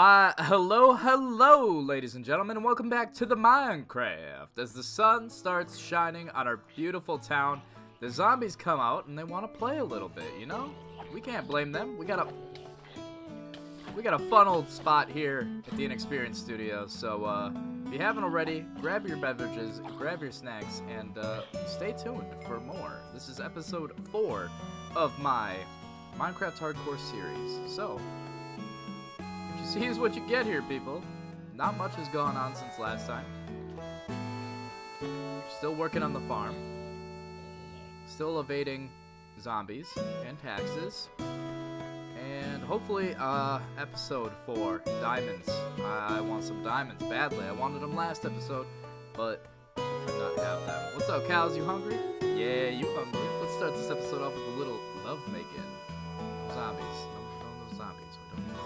Why, hello, ladies and gentlemen, and welcome back to the Minecraft. As the sun starts shining on our beautiful town, the zombies come out and they want to play a little bit, you know? We can't blame them. We got a fun old spot here at the Inexperienced Studio, so if you haven't already, grab your beverages, grab your snacks, and stay tuned for more. This is episode 4 of my Minecraft Hardcore series, so see is what you get here, people. Not much has gone on since last time. Still working on the farm. Still evading zombies and taxes. And hopefully, episode 4, diamonds. I want some diamonds badly. I wanted them last episode, but could not have them. What's up, cows? You hungry? Yeah, you hungry. Let's start this episode off with a little love making. Zombies. No zombies. We don't know.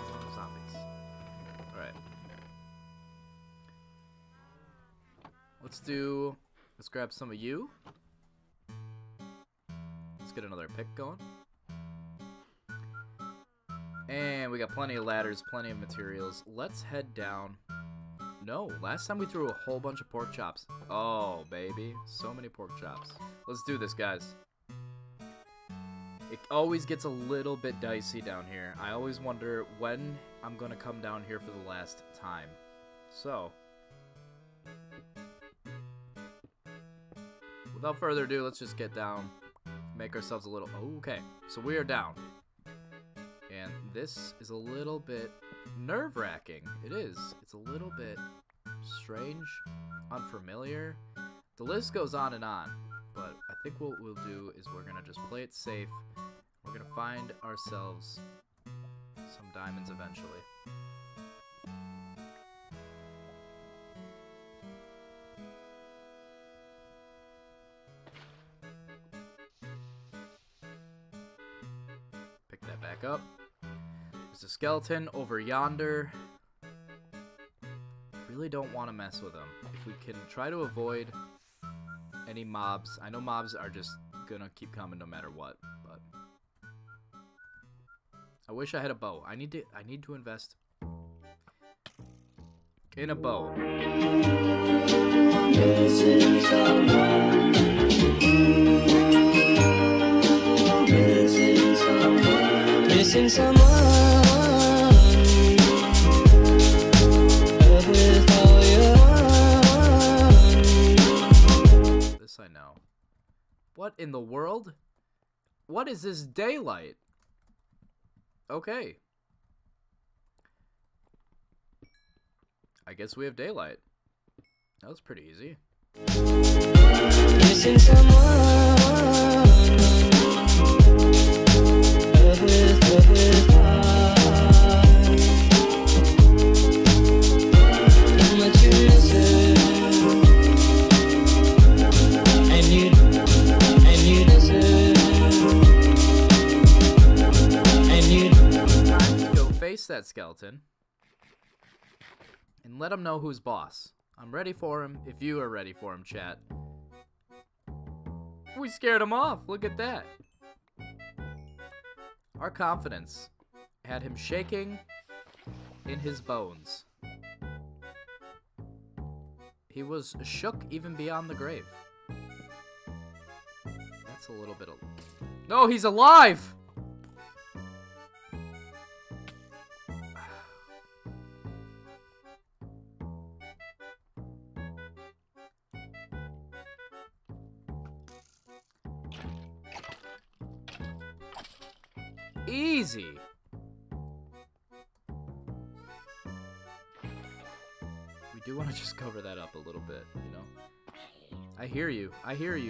Let's grab some of you. Let's get another pick going. And we got plenty of ladders, plenty of materials. Let's head down. No, last time we threw a whole bunch of pork chops. Oh, baby. So many pork chops. Let's do this, guys. It always gets a little bit dicey down here. I always wonder when I'm gonna come down here for the last time. So without further ado, let's just get down, make ourselves a little... Okay, so we are down. And this is a little bit nerve-wracking. It is. It's a little bit strange, unfamiliar. The list goes on and on. But I think what we'll do is we're going to just play it safe. We're going to find ourselves some diamonds eventually. Up. There's a skeleton over yonder. Really don't want to mess with them. If we can try to avoid any mobs. I know mobs are just gonna keep coming no matter what, but I wish I had a bow. I need to invest in a bow. This is missing someone with all your... This I know. What in the world? What is this daylight? Okay. I guess we have daylight. That was pretty easy. Missing someone. Time to go face that skeleton and let him know who's boss. I'm ready for him if you are ready for him, chat. We scared him off. Look at that. Our confidence had him shaking in his bones. He was shook even beyond the grave. That's a little bit of... No, he's alive! Easy. We do want to just cover that up a little bit, you know? I hear you,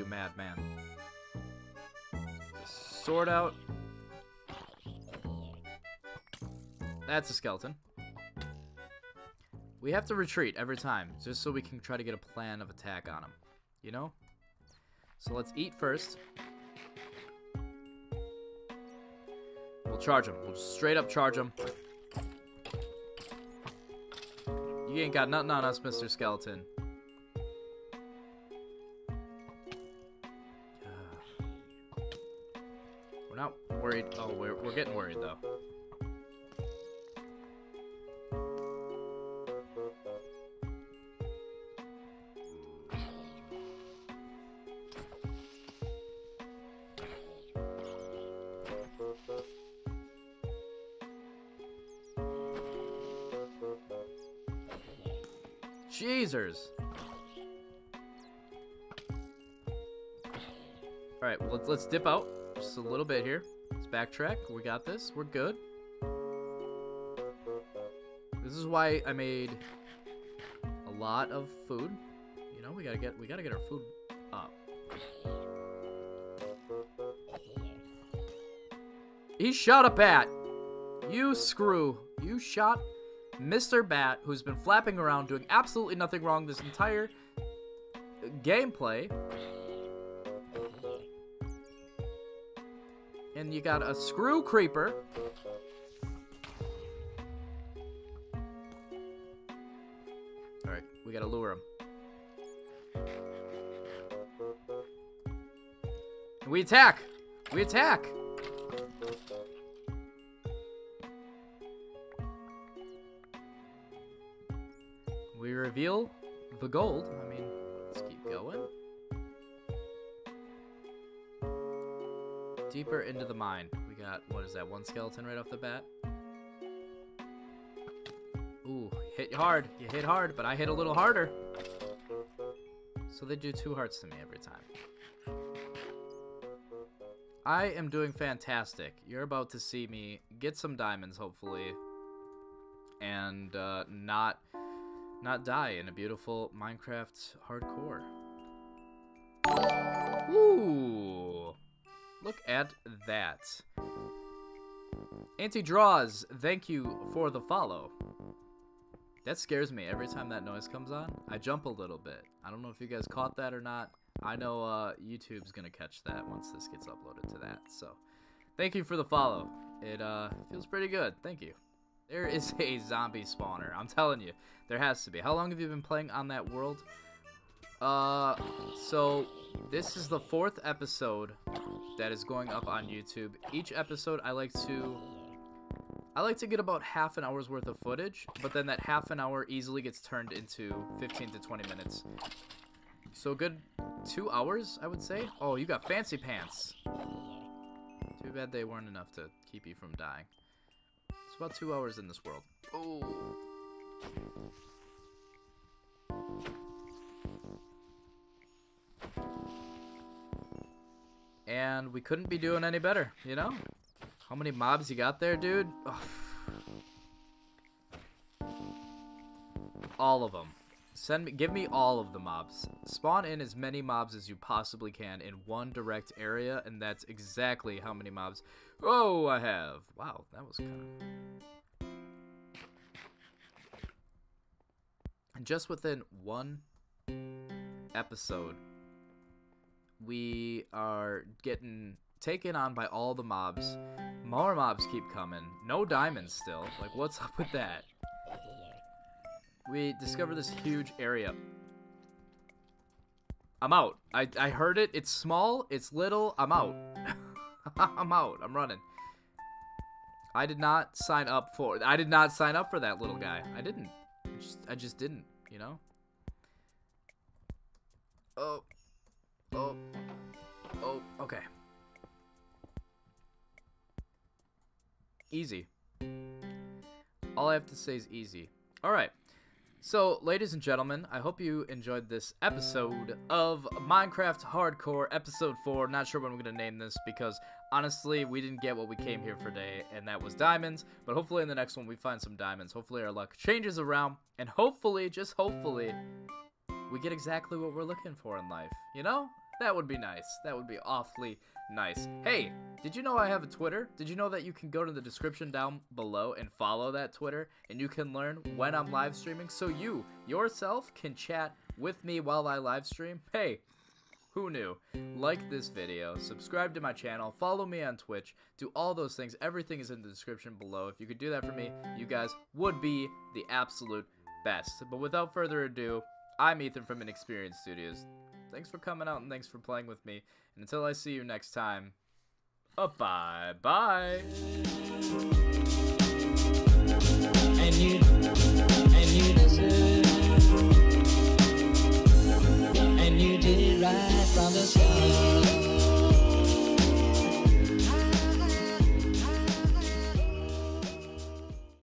madman. Sword out. That's a skeleton. We have to retreat every time, just so we can try to get a plan of attack on him, you know? So let's eat first. We'll charge him. We'll just straight up charge him. You ain't got nothing on us, Mr. Skeleton. We're not worried. Oh, we're getting worried, though. Jeezers. Alright, well, let's dip out just a little bit here. Let's backtrack. We got this. We're good. This is why I made a lot of food. You know, we gotta get our food up. He shot a bat. You screw. You shot Mr. Bat, who's been flapping around doing absolutely nothing wrong this entire gameplay. And you got a screw creeper. Alright, we gotta lure him. We attack! We attack! We reveal the gold. I mean, let's keep going. Deeper into the mine. We got, what is that, one skeleton right off the bat? Ooh, hit hard. You hit hard, but I hit a little harder. So they do 2 hearts to me every time. I am doing fantastic. You're about to see me get some diamonds, hopefully. And not die in a beautiful Minecraft hardcore. Ooh, look at that. Auntie Draws, thank you for the follow. That scares me every time that noise comes on. I jump a little bit. I don't know if you guys caught that or not. I know YouTube's gonna catch that once this gets uploaded to that. So thank you for the follow. It feels pretty good. Thank you. There is a zombie spawner. I'm telling you, there has to be. How long have you been playing on that world? So this is the 4th episode that is going up on YouTube. Each episode, I like to get about half an hour's worth of footage, but then that half an hour easily gets turned into 15 to 20 minutes. So a good 2 hours, I would say. Oh, you got fancy pants. Too bad they weren't enough to keep you from dying. It's about 2 hours in this world. Oh. And we couldn't be doing any better, you know? How many mobs you got there, dude? Ugh. All of them. Give me all of the mobs. Spawn in as many mobs as you possibly can in one direct area, and that's exactly how many mobs. Oh, I have. Wow, that was kind of... And just within 1 episode, we are getting taken on by all the mobs. More mobs keep coming. No diamonds still. Like, what's up with that? We discover this huge area. I'm out. I heard it. It's small. It's little. I'm out. I'm out. I'm running. I did not sign up for that little guy. I didn't. I just didn't, you know? Oh. Oh. Oh. Okay. Easy. All I have to say is easy. All right. So, ladies and gentlemen, I hope you enjoyed this episode of Minecraft Hardcore, Episode 4. Not sure when we're going to name this because, honestly, we didn't get what we came here for today, and that was diamonds. But hopefully in the next one we find some diamonds. Hopefully our luck changes around, and hopefully, just hopefully, we get exactly what we're looking for in life. You know? That would be nice. That would be awfully nice. Hey, did you know I have a Twitter? Did you know that you can go to the description down below and follow that Twitter, and you can learn when I'm live streaming so you yourself can chat with me while I live stream? Hey, who knew? Like this video, subscribe to my channel, follow me on Twitch, do all those things. Everything is in the description below. If you could do that for me, you guys would be the absolute best. But without further ado, I'm Ethan from Inexperience Studios. Thanks for coming out and thanks for playing with me. And until I see you next time, bye-bye.